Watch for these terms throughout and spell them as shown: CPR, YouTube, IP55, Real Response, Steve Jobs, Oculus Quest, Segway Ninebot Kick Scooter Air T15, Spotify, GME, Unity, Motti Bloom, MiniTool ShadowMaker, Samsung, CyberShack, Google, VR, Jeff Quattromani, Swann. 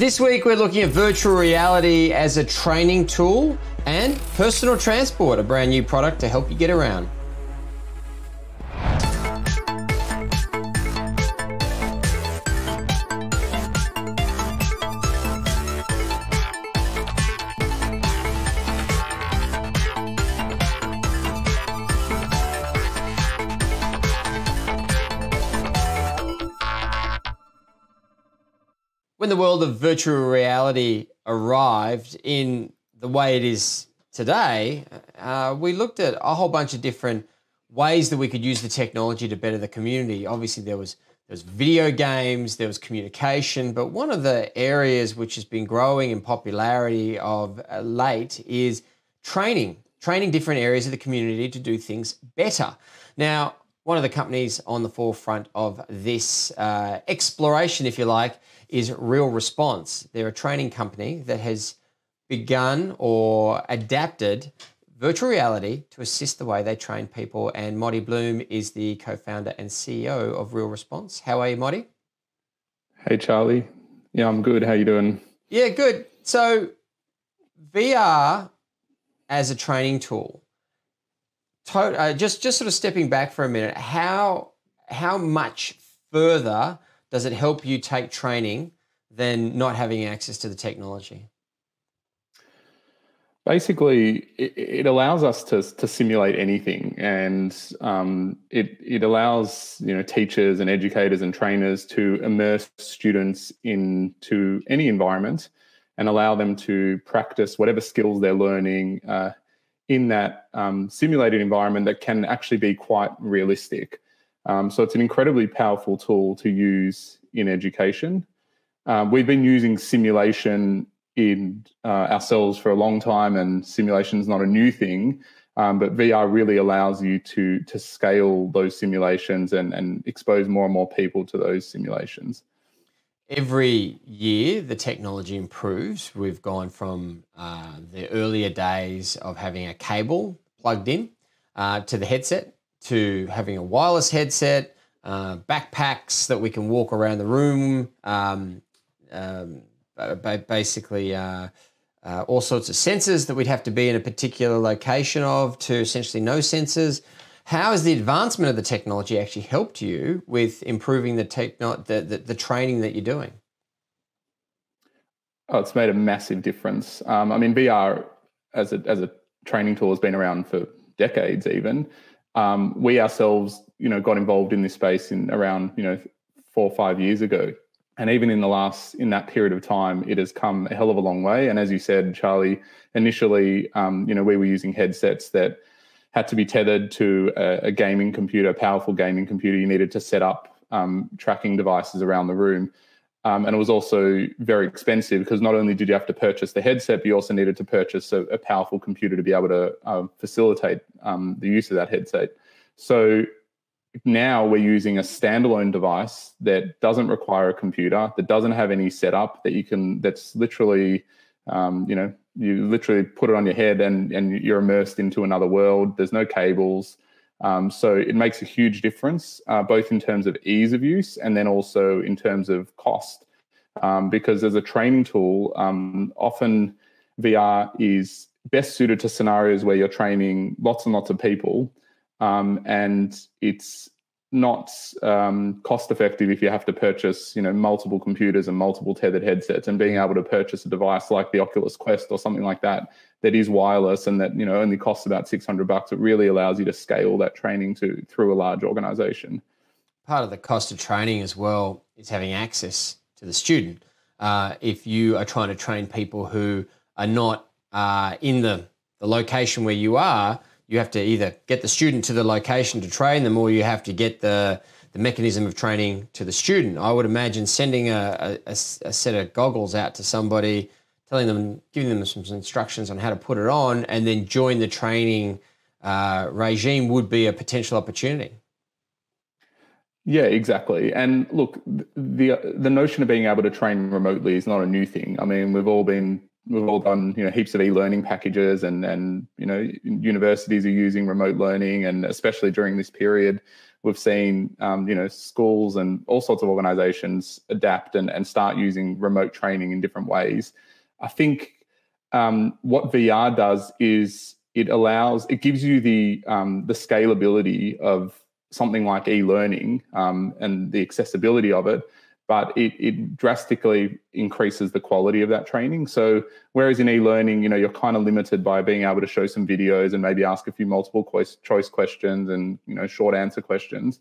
This week, we're looking at virtual reality as a training tool and personal transport, a brand new product to help you get around. When the world of virtual reality arrived in the way it is today, we looked at a whole bunch of different ways that we could use the technology to better the community. Obviously, there was video games, there was communication, but one of the areas which has been growing in popularity of late is training different areas of the community to do things better. Now, one of the companies on the forefront of this exploration, if you like, is Real Response. They're a training company that has begun or adapted virtual reality to assist the way they train people. And Motti Bloom is the co-founder and CEO of Real Response. How are you, Motti? Hey, Charlie. Yeah, I'm good. How you doing? Yeah, good. So VR as a training tool, just sort of stepping back for a minute, how much further does it help you take training than not having access to the technology? Basically, it allows us to simulate anything, and it allows teachers and educators and trainers to immerse students into any environment and allow them to practice whatever skills they're learning in that simulated environment that can actually be quite realistic. So it's an incredibly powerful tool to use in education. We've been using simulation in ourselves for a long time, and simulation is not a new thing, but VR really allows you to scale those simulations and expose more and more people to those simulations. Every year, the technology improves. We've gone from the earlier days of having a cable plugged in to the headset, to having a wireless headset, backpacks that we can walk around the room, basically all sorts of sensors that we'd have to be in a particular location of, to essentially no sensors. How has the advancement of the technology actually helped you with improving the training that you're doing? Oh, it's made a massive difference. I mean, VR as a training tool has been around for decades even. We ourselves, got involved in this space in around, 4 or 5 years ago. And even in that period of time, it has come a hell of a long way. And as you said, Charlie, initially, we were using headsets that had to be tethered to a gaming computer, a powerful gaming computer. You needed to set up tracking devices around the room. And it was also very expensive, because not only did you have to purchase the headset, but you also needed to purchase a powerful computer to be able to facilitate the use of that headset. So now we're using a standalone device that doesn't require a computer, that doesn't have any setup, that's literally, you literally put it on your head and you're immersed into another world. There's no cables. So it makes a huge difference, both in terms of ease of use and then also in terms of cost, because as a training tool, often VR is best suited to scenarios where you're training lots and lots of people, and it's not cost effective if you have to purchase multiple computers and multiple tethered headsets, and being able to purchase a device like the Oculus Quest or something like that is wireless and that only costs about $600. It really allows you to scale that training through a large organization. Part of the cost of training as well is having access to the student. If you are trying to train people who are not in the location where you are, you have to either get the student to the location to train them, or you have to get the mechanism of training to the student. I would imagine sending a set of goggles out to somebody, giving them some instructions on how to put it on, and then join the training regime would be a potential opportunity. Yeah, exactly. And look, the notion of being able to train remotely is not a new thing. I mean, we've all done, heaps of e-learning packages and universities are using remote learning, and especially during this period, we've seen schools and all sorts of organizations adapt and start using remote training in different ways. I think what VR does is it gives you the scalability of something like e-learning and the accessibility of it, but it drastically increases the quality of that training. So whereas in e-learning, you're kind of limited by being able to show some videos and maybe ask a few multiple choice questions and short answer questions,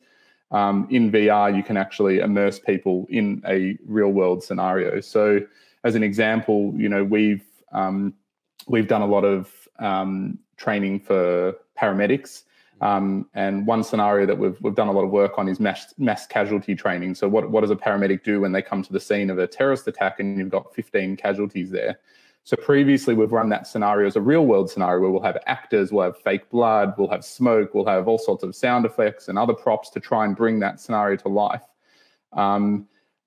in VR you can actually immerse people in a real world scenario. So as an example, we've done a lot of training for paramedics. And one scenario that we've done a lot of work on is mass casualty training. So what does a paramedic do when they come to the scene of a terrorist attack and you've got 15 casualties there? So previously we've run that scenario as a real world scenario where we'll have actors, we'll have fake blood, we'll have smoke, we'll have all sorts of sound effects and other props to try and bring that scenario to life.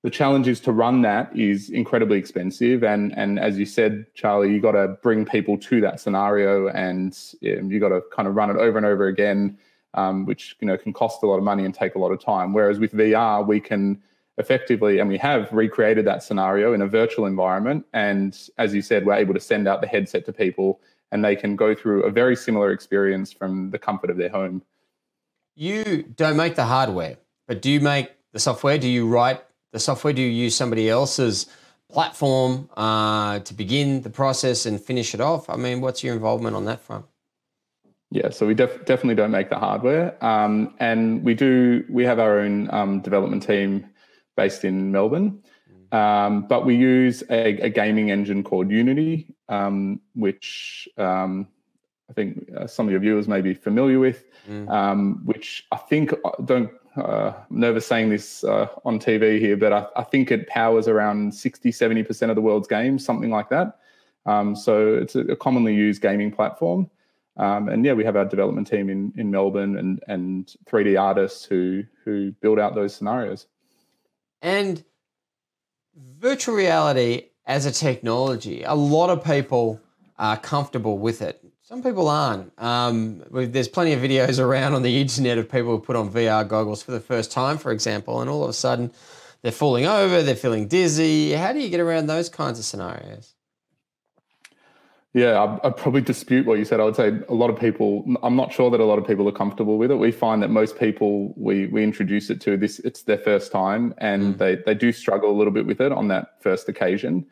The challenge is to run that is incredibly expensive. And as you said, Charlie, you got to bring people to that scenario and you got to kind of run it over and over again, which can cost a lot of money and take a lot of time. Whereas with VR, we can effectively, and we have recreated that scenario in a virtual environment. And as you said, we're able to send out the headset to people and they can go through a very similar experience from the comfort of their home. You don't make the hardware, but do you make the software? Do you write the software? Do you use somebody else's platform to begin the process and finish it off? I mean, what's your involvement on that front? Yeah, so we definitely don't make the hardware, and we have our own development team based in Melbourne, but we use a gaming engine called Unity, which I think some of your viewers may be familiar with, which I think I'm nervous saying this on TV here, but I think it powers around 60–70% of the world's games, something like that. So it's a commonly used gaming platform. And yeah, we have our development team in Melbourne and 3D artists who build out those scenarios. And virtual reality as a technology, a lot of people are comfortable with it. Some people aren't. There's plenty of videos around on the internet of people who put on VR goggles for the first time, for example, and all of a sudden they're falling over, they're feeling dizzy. How do you get around those kinds of scenarios? Yeah, I'd probably dispute what you said. I would say a lot of people, I'm not sure that a lot of people are comfortable with it. We find that most people we introduce it to, it's their first time, and they do struggle a little bit with it on that first occasion.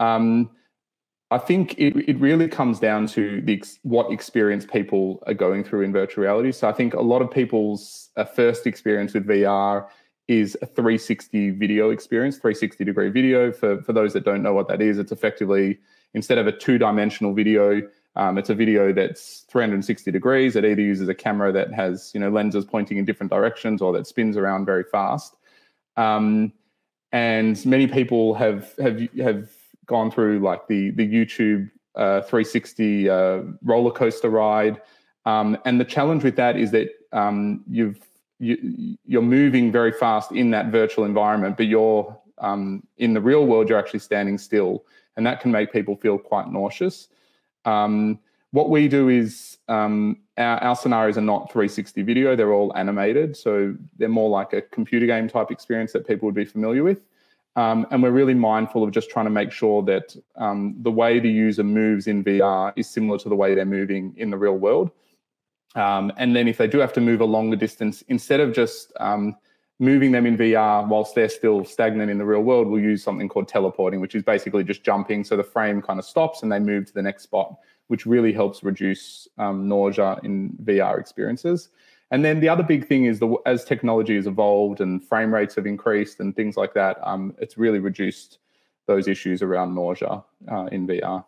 I think it really comes down to what experience people are going through in virtual reality. So I think a lot of people's first experience with VR is a 360 video experience, 360-degree video. For those that don't know what that is, it's effectively, instead of a two-dimensional video, it's a video that's 360 degrees. It either uses a camera that has lenses pointing in different directions or that spins around very fast. And many people have gone through like the YouTube 360 roller coaster ride, and the challenge with that is that you're moving very fast in that virtual environment, but you're in the real world you're actually standing still, and that can make people feel quite nauseous. What we do is our scenarios are not 360 video; they're all animated, so they're more like a computer game type experience that people would be familiar with. And we're really mindful of just trying to make sure that the way the user moves in VR is similar to the way they're moving in the real world. And then if they do have to move a longer distance, instead of just moving them in VR whilst they're still stagnant in the real world, we'll use something called teleporting, which is basically just jumping. So the frame kind of stops and they move to the next spot, which really helps reduce nausea in VR experiences. And then the other big thing is as technology has evolved and frame rates have increased and things like that, it's really reduced those issues around nausea in VR.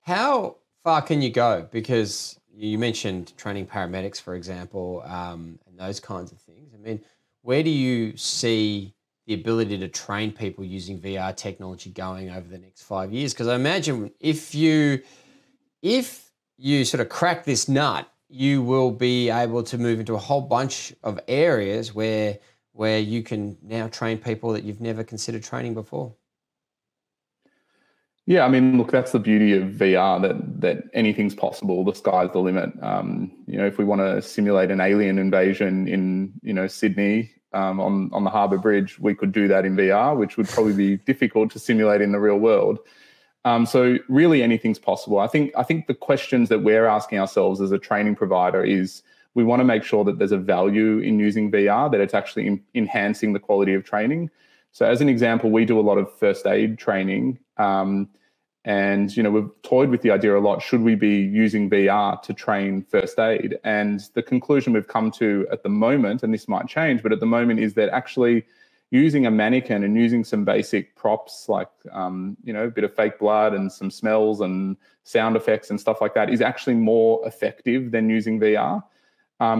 How far can you go? Because you mentioned training paramedics, for example, and those kinds of things. I mean, where do you see the ability to train people using VR technology going over the next 5 years? Because I imagine if you sort of crack this nut, you will be able to move into a whole bunch of areas where you can now train people that you've never considered training before. Yeah, I mean, look, that's the beauty of VR, that anything's possible. The sky's the limit. You know, if we want to simulate an alien invasion in, you know, Sydney on the Harbour Bridge, we could do that in VR, which would probably be difficult to simulate in the real world. So really, anything's possible. I think the questions that we're asking ourselves as a training provider is, we want to make sure that there's a value in using VR, that it's actually enhancing the quality of training. So as an example, we do a lot of first aid training. And, you know, we've toyed with the idea a lot, should we be using VR to train first aid? And the conclusion we've come to at the moment, and this might change, but at the moment, is that actually using a mannequin and using some basic props like, you know, a bit of fake blood and some smells and sound effects and stuff like that is actually more effective than using VR.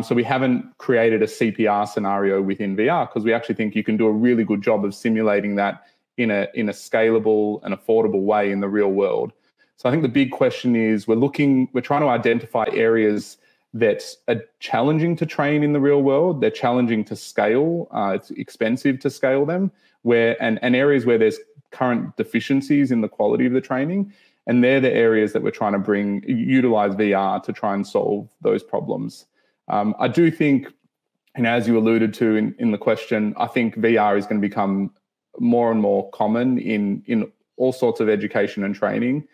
So we haven't created a CPR scenario within VR because we actually think you can do a really good job of simulating that in a scalable and affordable way in the real world. So I think the big question is we're trying to identify areas that are challenging to train in the real world. They're challenging to scale. It's expensive to scale them, and areas where there's current deficiencies in the quality of the training. And they're the areas that we're trying to utilize VR to try and solve those problems. I do think, and as you alluded to in the question, I think VR is going to become more and more common in all sorts of education and training.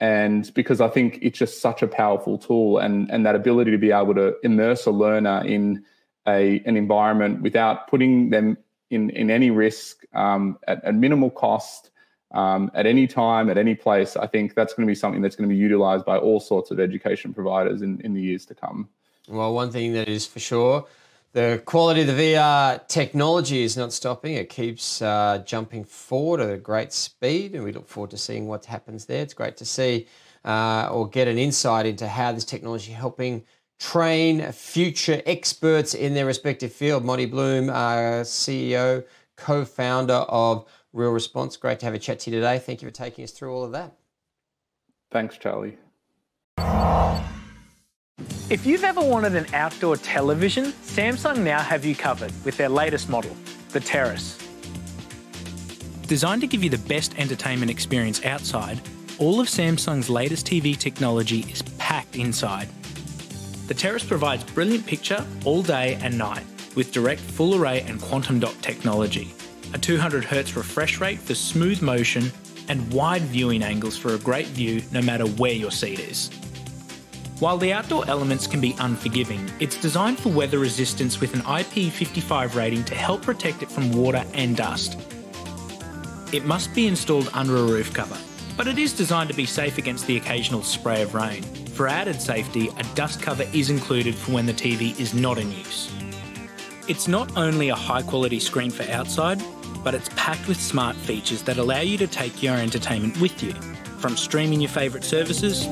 And because I think it's just such a powerful tool, and that ability to be able to immerse a learner in an environment without putting them in any risk, at minimal cost, at any time, at any place, I think that's going to be something that's going to be utilized by all sorts of education providers in the years to come. Well, one thing that is for sure, the quality of the VR technology is not stopping. It keeps jumping forward at a great speed, and we look forward to seeing what happens there. It's great to see or get an insight into how this technology is helping train future experts in their respective field. Motti Bloom, CEO, co-founder of Real Response. Great to have a chat to you today. Thank you for taking us through all of that. Thanks, Charlie. If you've ever wanted an outdoor television, Samsung now have you covered with their latest model, the Terrace. Designed to give you the best entertainment experience outside, all of Samsung's latest TV technology is packed inside. The Terrace provides brilliant picture all day and night with direct full array and quantum dot technology, a 200Hz refresh rate for smooth motion, and wide viewing angles for a great view no matter where your seat is. While the outdoor elements can be unforgiving, it's designed for weather resistance with an IP55 rating to help protect it from water and dust. It must be installed under a roof cover, but it is designed to be safe against the occasional spray of rain. For added safety, a dust cover is included for when the TV is not in use. It's not only a high-quality screen for outside, but it's packed with smart features that allow you to take your entertainment with you, from streaming your favourite services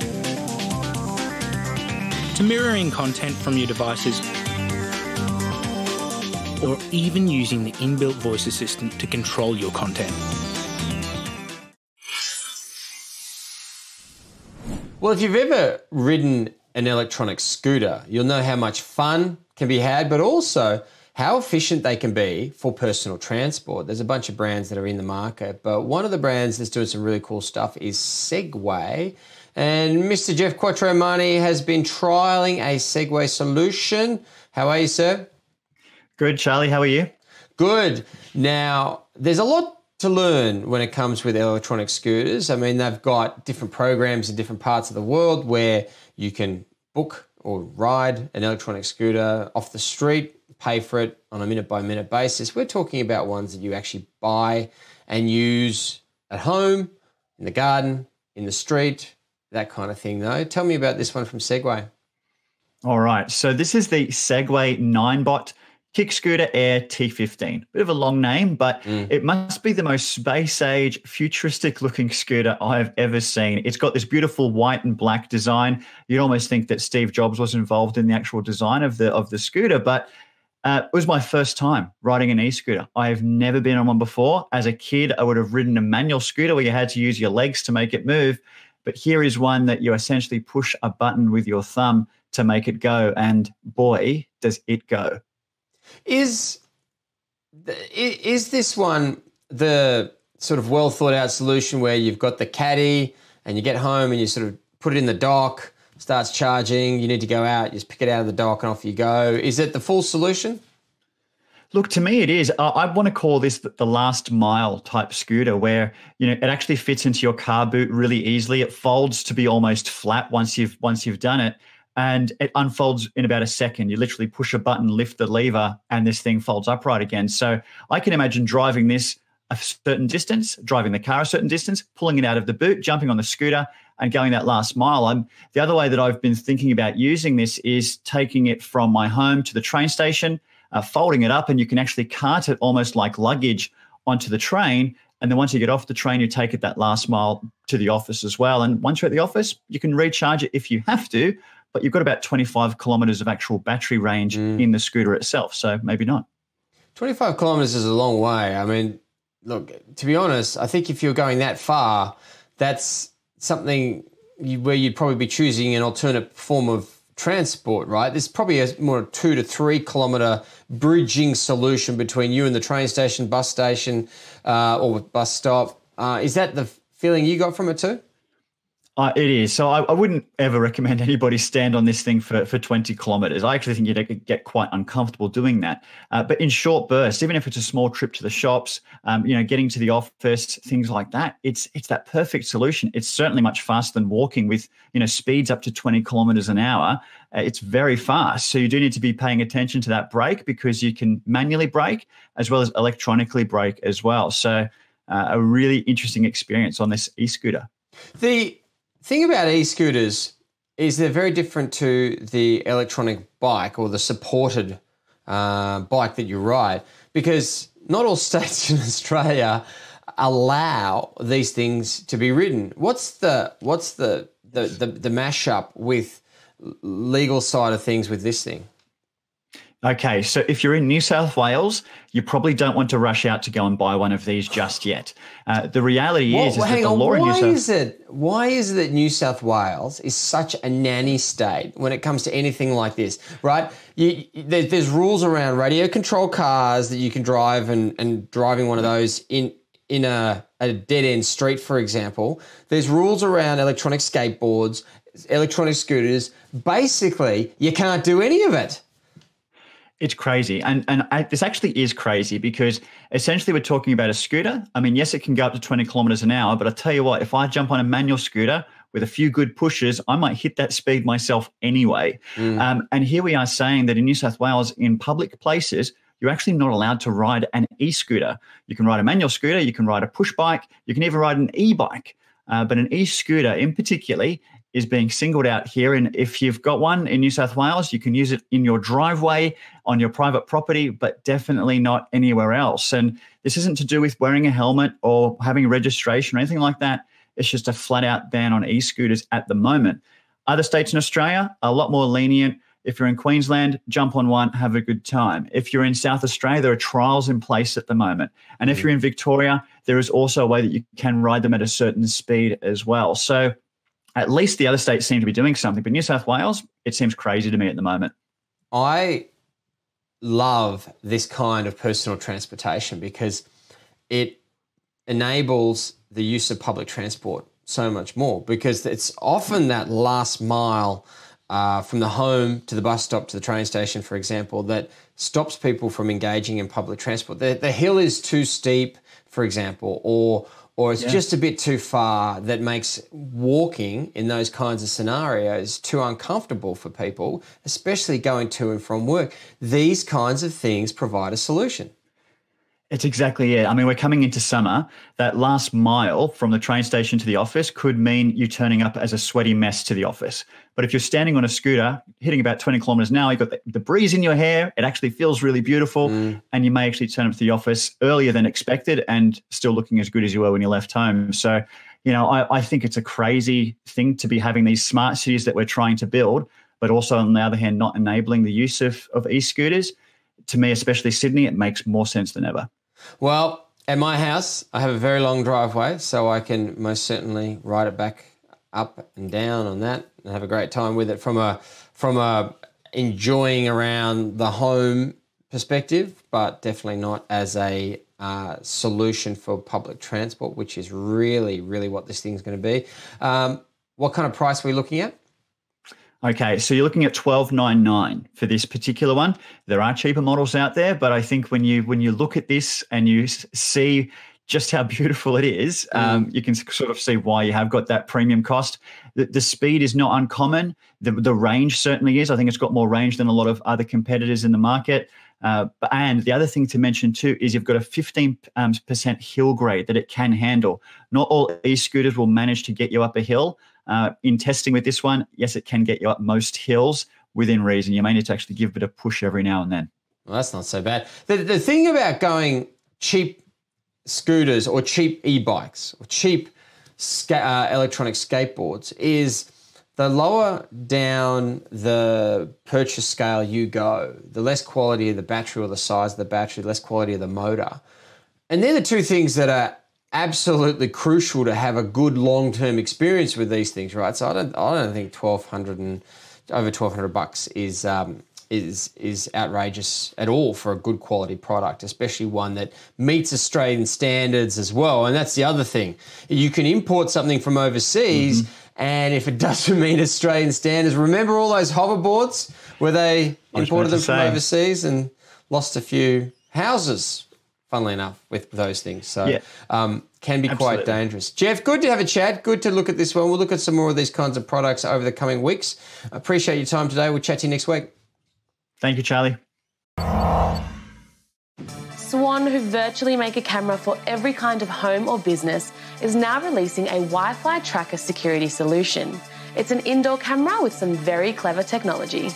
to mirroring content from your devices, or even using the inbuilt voice assistant to control your content. Well, if you've ever ridden an electronic scooter, you'll know how much fun can be had, but also how efficient they can be for personal transport. There's a bunch of brands that are in the market, but one of the brands that's doing some really cool stuff is Segway. And Mr. Jeff Quattromani has been trialing a Segway solution. How are you, sir? Good, Charlie. How are you? Good. Now, there's a lot to learn when it comes with electronic scooters. I mean, they've got different programs in different parts of the world where you can book or ride an electronic scooter off the street, pay for it on a minute-by-minute basis. We're talking about ones that you actually buy and use at home, in the garden, in the street, that kind of thing, though. Tell me about this one from Segway. All right. So this is the Segway Ninebot Kick Scooter Air T15. Bit of a long name, but it must be the most space-age, futuristic-looking scooter I've ever seen. It's got this beautiful white and black design. You'd almost think that Steve Jobs was involved in the actual design of the scooter, but it was my first time riding an e-scooter. I have never been on one before. As a kid, I would have ridden a manual scooter where you had to use your legs to make it move. But here is one that you essentially push a button with your thumb to make it go. And boy, does it go. Is this one the sort of well thought out solution where you've got the caddy and you get home and you sort of put it in the dock, starts charging, you need to go out, you just pick it out of the dock and off you go. Is it the full solution? Look, to me it is. I want to call this the last mile type scooter where, you know, it actually fits into your car boot really easily. It folds to be almost flat once you've done it, and it unfolds in about a second. You literally push a button, lift the lever, and this thing folds upright again. So I can imagine driving this a certain distance, driving the car a certain distance, pulling it out of the boot, jumping on the scooter, and going that last mile. The other way that I've been thinking about using this is taking it from my home to the train station, folding it up, and you can actually cart it almost like luggage onto the train. And then once you get off the train, you take it that last mile to the office as well. And once you're at the office, you can recharge it if you have to, but you've got about 25 kilometers of actual battery range in the scooter itself. So maybe not. 25 kilometers is a long way. I mean, look, to be honest, I think if you're going that far, that's something where you'd probably be choosing an alternate form of transport, right? There's probably a more 2 to 3 kilometer bridging solution between you and the train station, bus station, or bus stop. Is that the feeling you got from it too? It is. So I wouldn't ever recommend anybody stand on this thing for 20 kilometers. I actually think you'd get quite uncomfortable doing that. But in short bursts, even if it's a small trip to the shops, you know, getting to the office, things like that, it's that perfect solution. It's certainly much faster than walking with, you know, speeds up to 20 kilometers an hour. It's very fast. So you do need to be paying attention to that brake, because you can manually brake as well as electronically brake as well. So a really interesting experience on this e-scooter. The thing about e-scooters is they're very different to the electronic bike or the supported bike that you ride, because not all states in Australia allow these things to be ridden. What's the mashup with legal side of things with this thing? Okay, so if you're in New South Wales, you probably don't want to rush out to go and buy one of these just yet. The reality is that the law in New South Wales... Why is it that New South Wales is such a nanny state when it comes to anything like this, right? There's rules around radio control cars that you can drive, and driving one of those in a dead-end street, for example. There's rules around electronic skateboards, electronic scooters. Basically, you can't do any of it. It's crazy. And this actually is crazy, because essentially we're talking about a scooter. I mean, yes, it can go up to 20 kilometers an hour, but I tell you what, if I jump on a manual scooter with a few good pushes, I might hit that speed myself anyway. And here we are saying that in New South Wales, in public places, you're actually not allowed to ride an e-scooter. You can ride a manual scooter, you can ride a push bike, you can even ride an e-bike. But an e-scooter in particular is being singled out here. And if you've got one in New South Wales, you can use it in your driveway, on your private property, but definitely not anywhere else. And this isn't to do with wearing a helmet or having a registration or anything like that. It's just a flat out ban on e-scooters at the moment. Other states in Australia are a lot more lenient. If you're in Queensland, jump on one, have a good time. If you're in South Australia, there are trials in place at the moment. And if you're in Victoria, there is also a way that you can ride them at a certain speed as well. So at least the other states seem to be doing something, but New South Wales, it seems crazy to me at the moment. I love this kind of personal transportation because it enables the use of public transport so much more, because it's often that last mile from the home to the bus stop to the train station, for example, that stops people from engaging in public transport. The hill is too steep, for example, or it's just a bit too far, that makes walking in those kinds of scenarios too uncomfortable for people, especially going to and from work. These kinds of things provide a solution. It's exactly it. I mean, we're coming into summer. That last mile from the train station to the office could mean you turning up as a sweaty mess to the office. But if you're standing on a scooter, hitting about 20 kilometers an hour, you've got the breeze in your hair, it actually feels really beautiful, and you may actually turn up to the office earlier than expected and still looking as good as you were when you left home. So, you know, I think it's a crazy thing to be having these smart cities that we're trying to build, but also on the other hand, not enabling the use of e-scooters. To me, especially Sydney, it makes more sense than ever. Well, at my house, I have a very long driveway, so I can most certainly ride it back up and down on that and have a great time with it from a enjoying around the home perspective, but definitely not as a solution for public transport, which is really, really what this thing's going to be. What kind of price are we looking at? Okay, so you're looking at $12.99 for this particular one. There are cheaper models out there, but I think when you look at this and you see just how beautiful it is, you can sort of see why you have got that premium cost. The speed is not uncommon. The range certainly is. I think it's got more range than a lot of other competitors in the market. And the other thing to mention too is you've got a 15% hill grade that it can handle. Not all e-scooters will manage to get you up a hill. In testing with this one, yes, it can get you up most hills within reason. You may need to actually give it a push every now and then. Well, that's not so bad. The thing about going cheap scooters or cheap e-bikes or cheap electronic skateboards is the lower down the purchase scale you go, the less quality of the battery or the size of the battery, less quality of the motor. And they're the two things that are absolutely crucial to have a good long-term experience with these things, right? So I don't think over $1,200 is outrageous at all for a good quality product, especially one that meets Australian standards as well. And that's the other thing. You can import something from overseas, and if it doesn't meet Australian standards, remember all those hoverboards where they imported them from overseas and lost a few houses, funnily enough, with those things. So can be quite dangerous. Jeff, good to have a chat. Good to look at this one. We'll look at some more of these kinds of products over the coming weeks. Appreciate your time today. We'll chat to you next week. Thank you, Charlie. Swann, who virtually make a camera for every kind of home or business, is now releasing a Wi-Fi tracker security solution. It's an indoor camera with some very clever technology.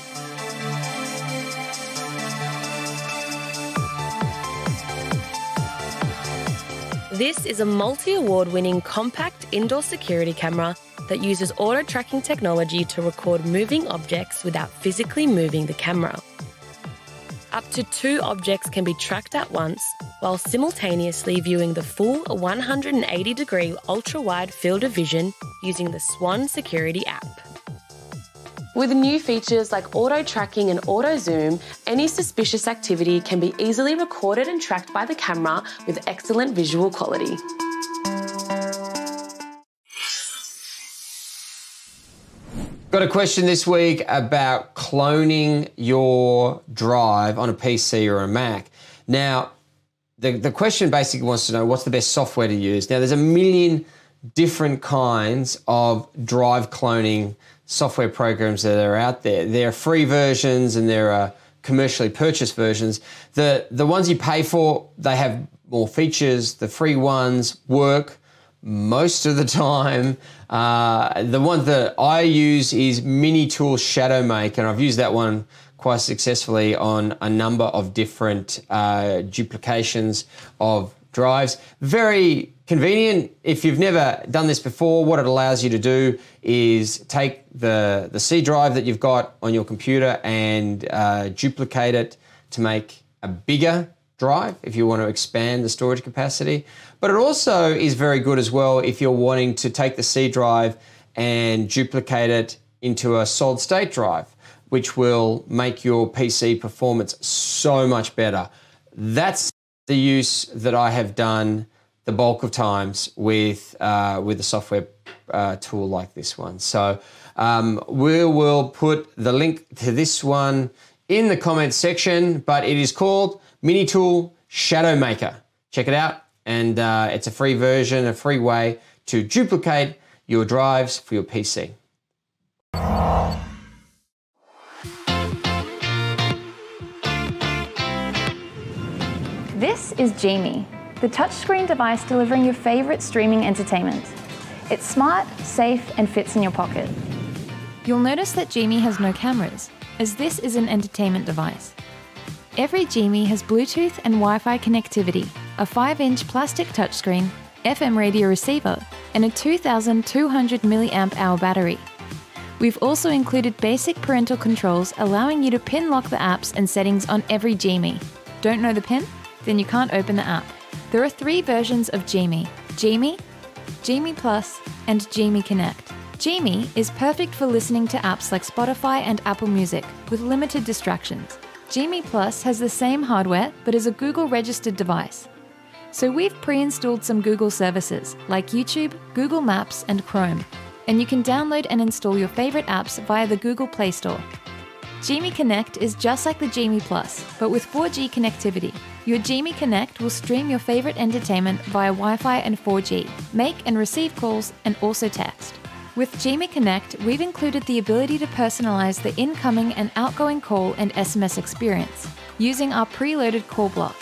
This is a multi-award-winning compact indoor security camera that uses auto-tracking technology to record moving objects without physically moving the camera. Up to 2 objects can be tracked at once while simultaneously viewing the full 180-degree ultra-wide field of vision using the Swann Security app. With new features like auto-tracking and auto-zoom, any suspicious activity can be easily recorded and tracked by the camera with excellent visual quality. Got a question this week about cloning your drive on a PC or a Mac. Now, the question basically wants to know what's the best software to use. Now, there's a million different kinds of drive cloning software programs that are out there. There are free versions and there are commercially purchased versions. The ones you pay for, they have more features. The free ones work most of the time. The one that I use is MiniTool ShadowMaker, and I've used that one quite successfully on a number of different duplications of drives. Very convenient. If you've never done this before, what it allows you to do is take the C drive that you've got on your computer and duplicate it to make a bigger drive if you want to expand the storage capacity. But it also is very good as well if you're wanting to take the C drive and duplicate it into a solid state drive, which will make your PC performance so much better. That's the use that I have done the bulk of times with a software tool like this one. So we will put the link to this one in the comments section, but it is called MiniTool ShadowMaker. Check it out, and it's a free version, a free way to duplicate your drives for your PC. This is GME, the touchscreen device delivering your favorite streaming entertainment. It's smart, safe, and fits in your pocket. You'll notice that GME has no cameras, as this is an entertainment device. Every GME has Bluetooth and Wi-Fi connectivity, a 5-inch plastic touchscreen, FM radio receiver, and a 2,200 mAh battery. We've also included basic parental controls, allowing you to pin lock the apps and settings on every GME. Don't know the pin? Then you can't open the app. There are 3 versions of GME: GME, GME Plus, and GME Connect. GME is perfect for listening to apps like Spotify and Apple Music with limited distractions. GME Plus has the same hardware but is a Google-registered device. So we've pre-installed some Google services like YouTube, Google Maps, and Chrome, and you can download and install your favorite apps via the Google Play Store. GME Connect is just like the GME Plus, but with 4G connectivity. Your GME Connect will stream your favorite entertainment via Wi-Fi and 4G, make and receive calls, and also text. With GME Connect, we've included the ability to personalize the incoming and outgoing call and SMS experience using our preloaded call block.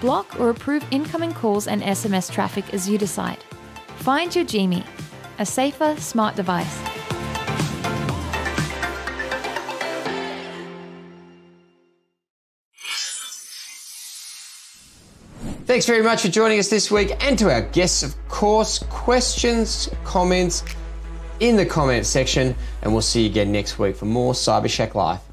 Block or approve incoming calls and SMS traffic as you decide. Find your GME, a safer, smart device. Thanks very much for joining us this week, and to our guests, of course. Questions, comments in the comment section, and we'll see you again next week for more CyberShack Live.